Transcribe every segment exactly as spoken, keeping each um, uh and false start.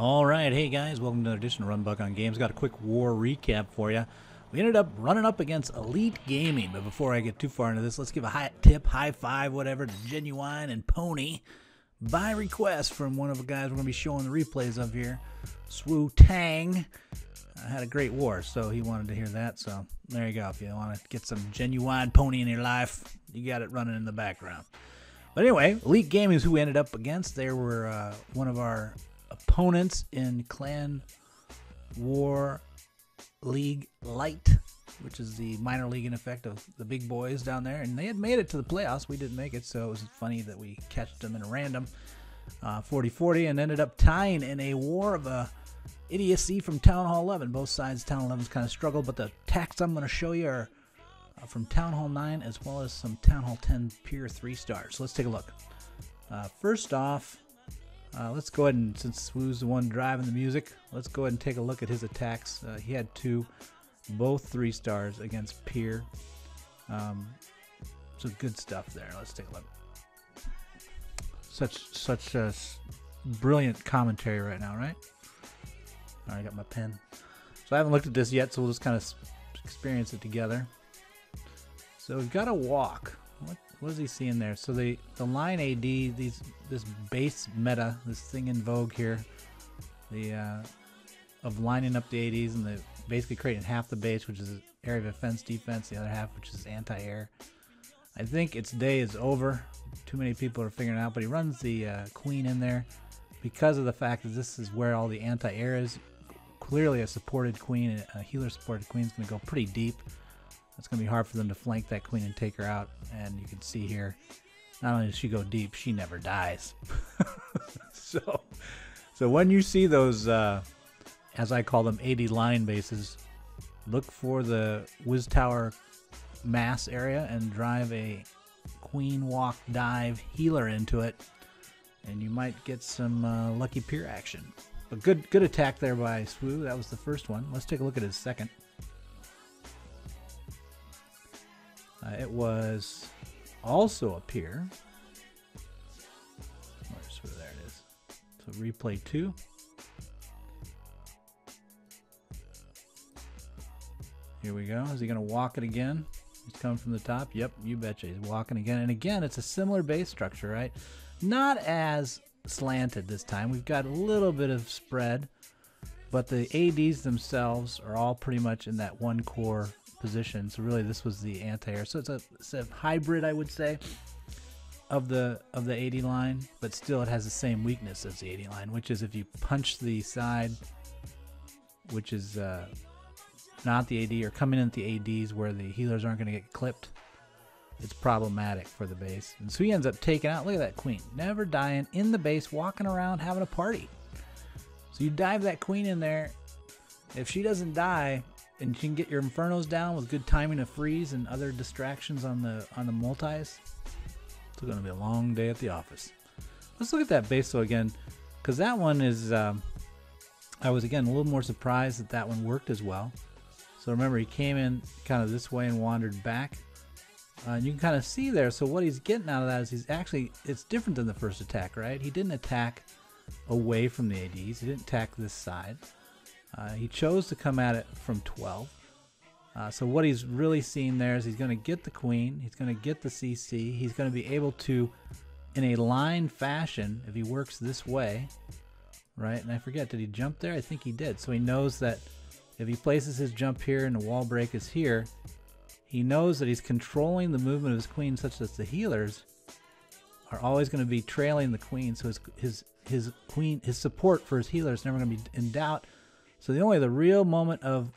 All right, hey guys, welcome to another edition of Run Buck on Games. Got a quick war recap for you. We ended up running up against Elite Gaming, but before I get too far into this, let's give a high tip, high five, whatever, to Genuine and Pony by request from one of the guys we're going to be showing the replays of here, Swoo Tang. I had a great war, so he wanted to hear that, so there you go. If you want to get some Genuine Pony in your life, you got it running in the background. But anyway, Elite Gaming is who we ended up against. They were uh, one of our opponents in Clan War League Light, which is the minor league in effect of the big boys down there, and they had made it to the playoffs. We didn't make it, so it was funny that we catched them in a random forty forty uh, and ended up tying in a war of uh, idiocy from Town Hall eleven. Both sides Town Eleven's kind of struggled, but the tactics I'm going to show you are uh, from Town Hall nine as well as some Town Hall ten Pier three stars. So let's take a look. Uh, first off, Uh, let's go ahead and, since Swoo's the one driving the music, let's go ahead and take a look at his attacks. Uh, he had two, both three stars against Pier. Um, so good stuff there. Let's take a look. Such such a brilliant commentary right now, right? All right, I got my pen. So I haven't looked at this yet, so we'll just kind of experience it together. So we've got a walk. What? What is he seeing there? So the, the line A D, these this base meta, this thing in vogue here, the uh, of lining up the A Ds and the basically creating half the base, which is area of offense defense, the other half, which is anti-air. I think its day is over. Too many people are figuring it out, but he runs the uh, queen in there because of the fact that this is where all the anti-air is. Clearly a supported queen, a healer supported queen is going to go pretty deep. It's going to be hard for them to flank that queen and take her out. And you can see here, not only does she go deep, she never dies. so so when you see those, uh, as I call them, A D line bases, look for the Wiz Tower mass area and drive a queen walk dive healer into it. And you might get some uh, lucky Pier action. But good, good attack there by Swoo. That was the first one. Let's take a look at his second. Uh, it was also a Pier. Where's, where, there it is. So replay two. Here we go. Is he going to walk it again? He's coming from the top. Yep, you betcha. He's walking again. And again, it's a similar base structure, right? Not as slanted this time. We've got a little bit of spread, but the A Ds themselves are all pretty much in that one core position. So really this was the anti-air, so it's a, it's a hybrid, I would say, of the of the A D line, but still it has the same weakness as the A D line, which is if you punch the side which is uh, not the A D, or coming in at the A Ds where the healers aren't going to get clipped, it's problematic for the base. And so he ends up taking out, look at that queen, never dying, in the base, walking around, having a party. So you dive that queen in there, if she doesn't die, and you can get your infernos down with good timing of freeze and other distractions on the on the multis. It's going to be a long day at the office. Let's look at that base though again, because that one is um, I was again a little more surprised that that one worked as well. So remember, he came in kind of this way and wandered back, uh, and you can kind of see there. So what he's getting out of that is he's actually, it's different than the first attack, right? He didn't attack away from the A Ds. He didn't attack this side. Uh, he chose to come at it from twelve. Uh, so what he's really seeing there is he's going to get the queen, he's going to get the C C, he's going to be able to, in a line fashion, if he works this way, right? And I forget, did he jump there? I think he did. So he knows that if he places his jump here and the wall break is here, he knows that he's controlling the movement of his queen such that the healers are always going to be trailing the queen. So his his his queen, his support for his healer is never going to be in doubt. So the only the real moment of,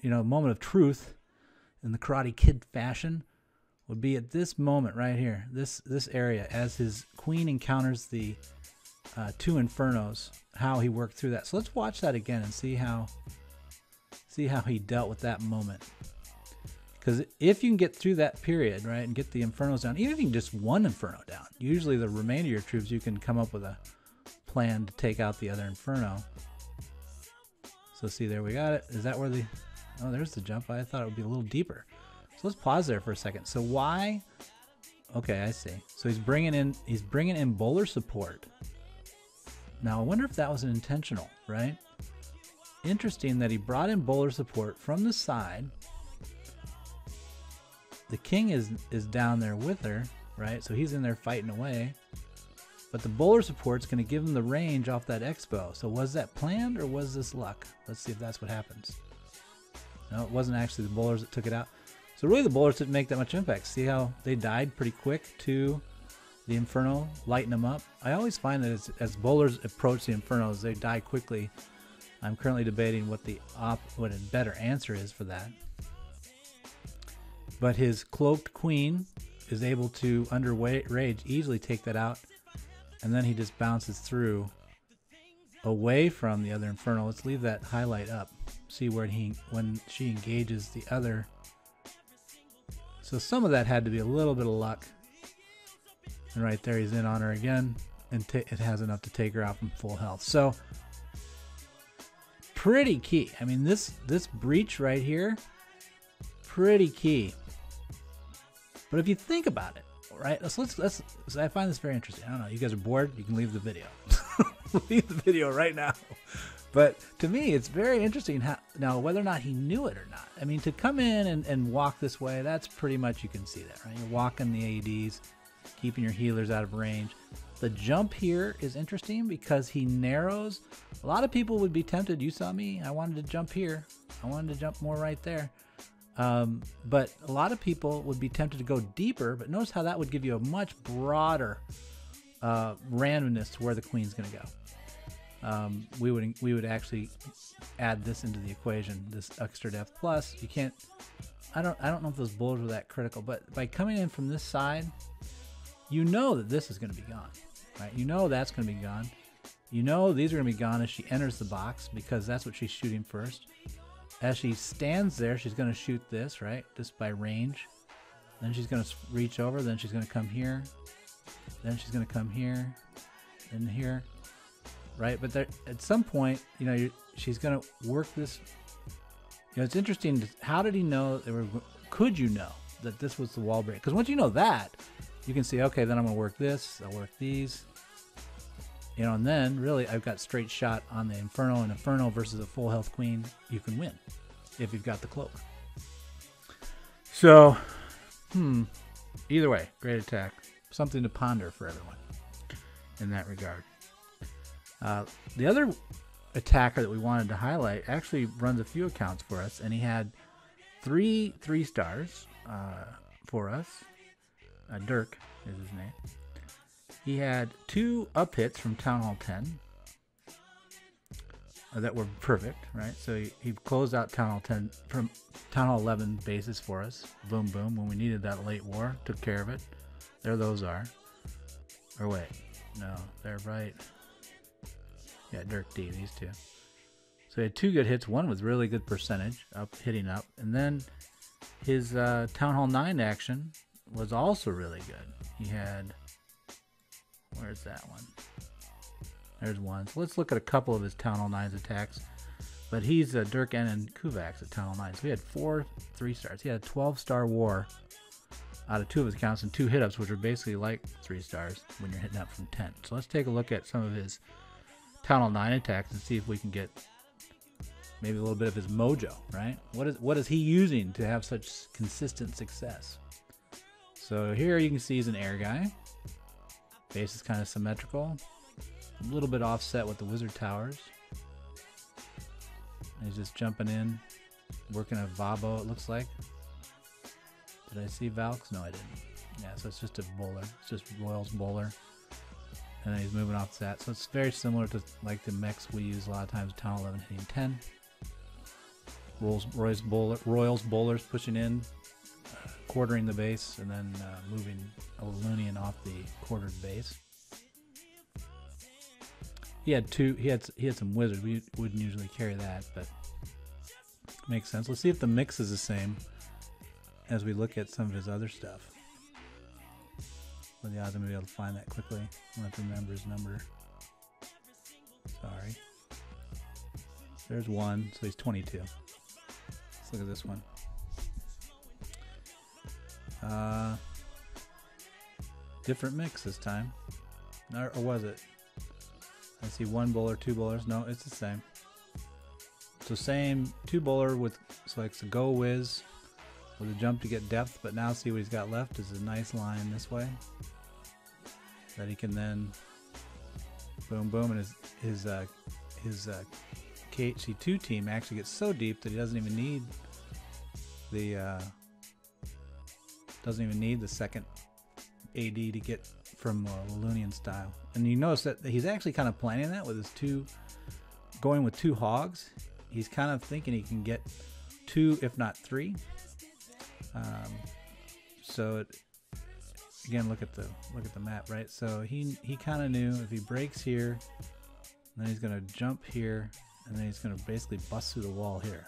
you know, moment of truth in the Karate Kid fashion would be at this moment right here, this this area, as his queen encounters the uh, two infernos, how he worked through that. So let's watch that again and see how see how he dealt with that moment. Because if you can get through that period, right, and get the infernos down, even if you can just one inferno down, usually the remainder of your troops, you can come up with a plan to take out the other inferno. So see, there we got it. Is that where the, oh, there's the jump. I thought it would be a little deeper. So let's pause there for a second. So why, okay, I see. So he's bringing in, he's bringing in bowler support. Now I wonder if that was intentional, right? Interesting that he brought in bowler support from the side. The king is is down there with her, right? So he's in there fighting away. But the bowler support's gonna give him the range off that expo. So was that planned or was this luck? Let's see if that's what happens. No, it wasn't actually the bowlers that took it out. So really the bowlers didn't make that much impact. See how they died pretty quick to the Inferno, lighten them up. I always find that as, as bowlers approach the Infernos, they die quickly. I'm currently debating what the op, what a better answer is for that. But his cloaked queen is able to, under rage, easily take that out. And then he just bounces through away from the other Inferno. Let's leave that highlight up. See where he, when she engages the other. So some of that had to be a little bit of luck. And right there, he's in on her again. And it has enough to take her out from full health. So pretty key. I mean, this, this breach right here, pretty key. But if you think about it, right? So let's, let's, so I find this very interesting. I don't know. You guys are bored. You can leave the video. Leave the video right now. But to me, it's very interesting how, now, whether or not he knew it or not. I mean, to come in and, and walk this way, that's pretty much, you can see that, right? You're walking the A Ds, keeping your healers out of range. The jump here is interesting because he narrows. A lot of people would be tempted. You saw me. I wanted to jump here. I wanted to jump more right there. Um, but a lot of people would be tempted to go deeper, but notice how that would give you a much broader uh, randomness to where the queen's going to go. Um, we would we would actually add this into the equation, this extra depth. Plus, you can't. I don't I don't know if those bowlers were that critical, but by coming in from this side, you know that this is going to be gone, right? You know that's going to be gone. You know these are going to be gone as she enters the box because that's what she's shooting first. As she stands there, she's going to shoot this, right? Just by range. Then she's going to reach over. Then she's going to come here. Then she's going to come here and here, right? But there, at some point, you know, you're, she's going to work this. You know, it's interesting. How did he know that they were, could you know that this was the wall break? Because once you know that, you can see, okay, then I'm going to work this. I'll work these. You know, and then really I've got straight shot on the Inferno, and Inferno versus a full health queen, you can win if you've got the cloak. So, hmm, either way, great attack. Something to ponder for everyone in that regard. Uh, the other attacker that we wanted to highlight actually runs a few accounts for us, and he had three three stars uh, for us. Uh, Dirk is his name. He had two up hits from Town Hall ten that were perfect, right? So he, he closed out Town Hall ten from Town Hall eleven bases for us. Boom, boom. When we needed that late war, took care of it. There those are. Or wait. No, they're right. Yeah, Dirk D, these two. So he had two good hits. One with really good percentage, up hitting up. And then his uh, Town Hall nine action was also really good. He had... Where's that one? There's one. So let's look at a couple of his Town Hall nine's attacks. But he's uh, Dirk Annan Kuvax at Town Hall nine. So he had four three stars. He had a twelve star war out of two of his accounts and two hit ups, which are basically like three stars when you're hitting up from ten. So let's take a look at some of his Town Hall nine attacks and see if we can get maybe a little bit of his mojo, right? What is, what is he using to have such consistent success? So here you can see he's an air guy. Base is kind of symmetrical, a little bit offset with the wizard towers. And he's just jumping in, working a Vabo, it looks like. Did I see Valks? No, I didn't. Yeah, so it's just a bowler. It's just Royals bowler. And then he's moving off to that. So it's very similar to like the mechs we use a lot of times, Town eleven hitting ten. Royals, Royals, bowler, Royals bowlers pushing in, quartering the base, and then uh, moving Alunian off the quartered base. He had two. He had he had some wizards. We wouldn't usually carry that, but makes sense. Let's see if the mix is the same as we look at some of his other stuff. Well, the odds I'm gonna be able to find that quickly. I'm gonna have to remember his number. Sorry. There's one. So he's twenty-two. Let's look at this one. Uh, different mix this time, or, or was it? I see one bowler, two bowlers. No, it's the same. So same two bowler with selects so a go whiz with a jump to get depth, but now see what he's got left is a nice line this way that he can then boom boom, and his his uh, his uh, K H C two team actually gets so deep that he doesn't even need the uh, doesn't even need the second A D to get from uh, Lulunian style. And you notice that he's actually kind of planning that with his two, going with two hogs. He's kind of thinking he can get two, if not three. Um, so it, again, look at the look at the map, right? So he he kind of knew if he breaks here, then he's gonna jump here, and then he's gonna basically bust through the wall here.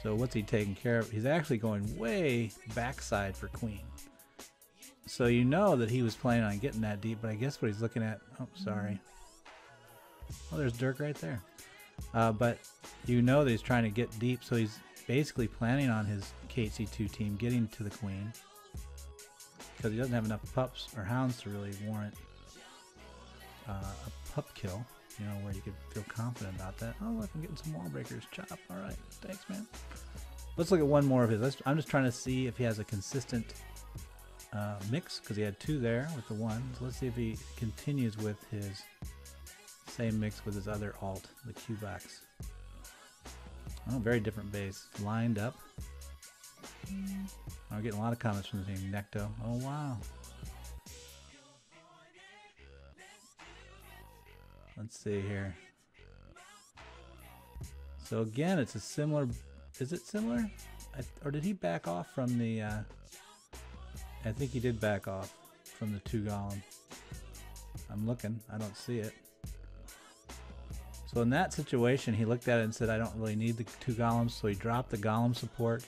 So what's he taking care of? He's actually going way backside for queen. So you know that he was planning on getting that deep, but I guess what he's looking at, oh, sorry. Oh, there's Dirk right there. Uh, but you know that he's trying to get deep, so he's basically planning on his K H C two team getting to the queen because he doesn't have enough pups or hounds to really warrant uh, a pup kill, you know, where you could feel confident about that. Oh, look, I'm getting some wall breakers. Chop. All right. Thanks, man. Let's look at one more of his. Let's, I'm just trying to see if he has a consistent uh, mix because he had two there with the one. So let's see if he continues with his same mix with his other alt, the Kuvax. Oh, very different base. Lined up. I'm oh, getting a lot of comments from the team. Necto. Oh, wow. Let's see here. So again, it's a similar... Is it similar? I, or did he back off from the... Uh, I think he did back off from the two golem. I'm looking. I don't see it. So in that situation, he looked at it and said, I don't really need the two golems, so he dropped the golem support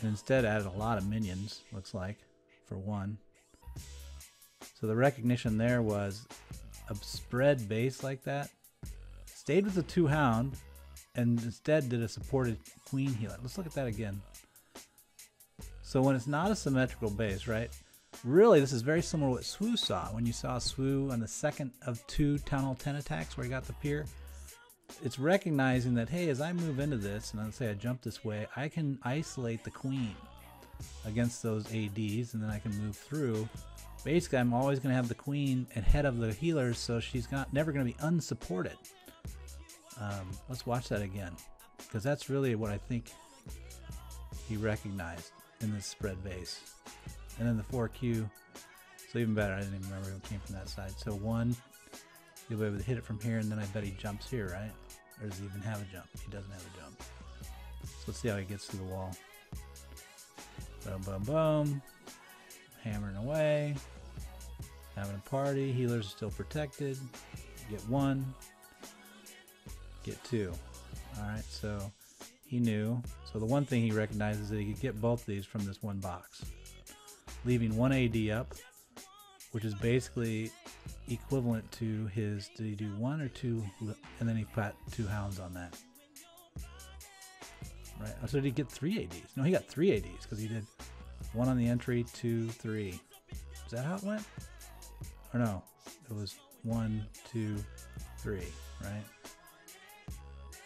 and instead added a lot of minions, looks like, for one. So the recognition there was a spread base like that, stayed with the two hound, and instead did a supported queen healer. Let's look at that again. So when it's not a symmetrical base, right? Really, this is very similar to what Swoo saw. When you saw Swoo on the second of two Town Hall ten attacks where he got the pier, it's recognizing that, hey, as I move into this, and let's say I jump this way, I can isolate the queen against those A Ds, and then I can move through. Basically, I'm always going to have the queen ahead of the healers, so she's not, never going to be unsupported. Um, let's watch that again, because that's really what I think he recognized in this spread base. And then the four Q, so even better, I didn't even remember it came from that side. So one, he'll be able to hit it from here, and then I bet he jumps here, right? Or does he even have a jump? He doesn't have a jump. So let's see how he gets to the wall. Boom, boom, boom. Hammering away. Having a party. Healers are still protected. Get one. Get two. All right, so he knew. So the one thing he recognizes is that he could get both these from this one box, leaving one A D up, which is basically equivalent to his, did he do one or two, and then he put two hounds on that. Right, so did he get three A Ds? No, he got three A Ds, because he did one on the entry, two, three. Is that how it went? Or no, it was one, two, three, right?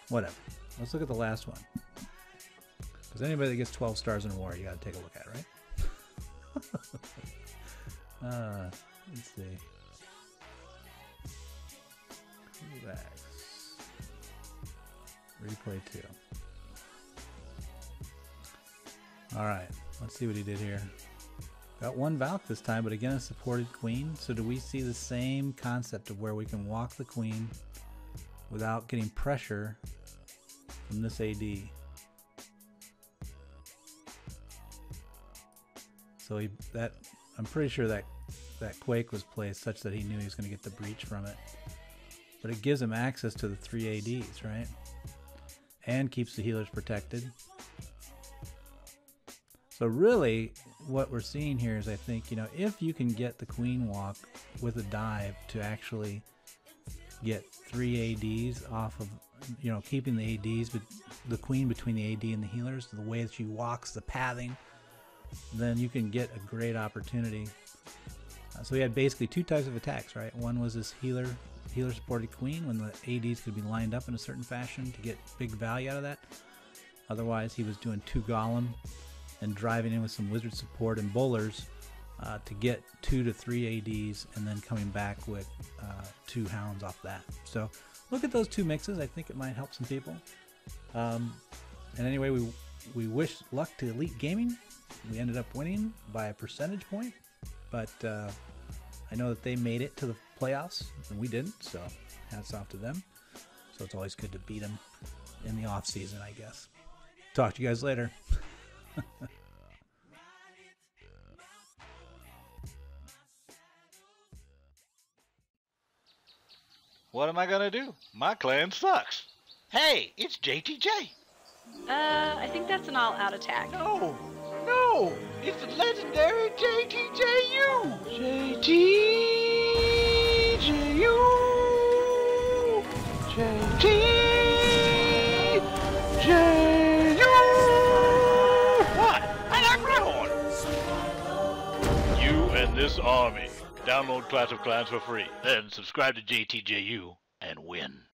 Whatever, let's look at the last one. Because anybody that gets twelve stars in a war, you gotta take a look at it, right? uh, let's see. Kuvax. Replay two. Alright, let's see what he did here. Got one Valk this time, but again a supported queen. So do we see the same concept of where we can walk the queen without getting pressure from this A D? So he, that, I'm pretty sure that that Quake was placed such that he knew he was going to get the breach from it. But it gives him access to the three A Ds, right? And keeps the healers protected. So really, what we're seeing here is, I think, you know, if you can get the queen walk with a dive to actually get three A Ds off of, you know, keeping the A Ds, but the queen between the A D and the healers, the way that she walks, the pathing, then you can get a great opportunity Uh, so we had basically two types of attacks, right? One was this healer, healer supported queen, when the A Ds could be lined up in a certain fashion to get big value out of that. Otherwise, he was doing two golem and driving in with some wizard support and bowlers uh, to get two to three A Ds, and then coming back with uh, two hounds off that. So look at those two mixes. I think it might help some people. Um, and anyway, we we wish luck to Elite Gaming. We ended up winning by a percentage point, but uh, I know that they made it to the playoffs and we didn't, so hats off to them. So it's always good to beat them in the off season, I guess. Talk to you guys later. What am I gonna do? My clan sucks. Hey, it's J T J. Uh, I think that's an all-out attack. No, no, it's the legendary J T J U. J T J U. J T J U. What? I got Greyhorn. You and this army. Download Clash of Clans for free. Then subscribe to J T J U and win.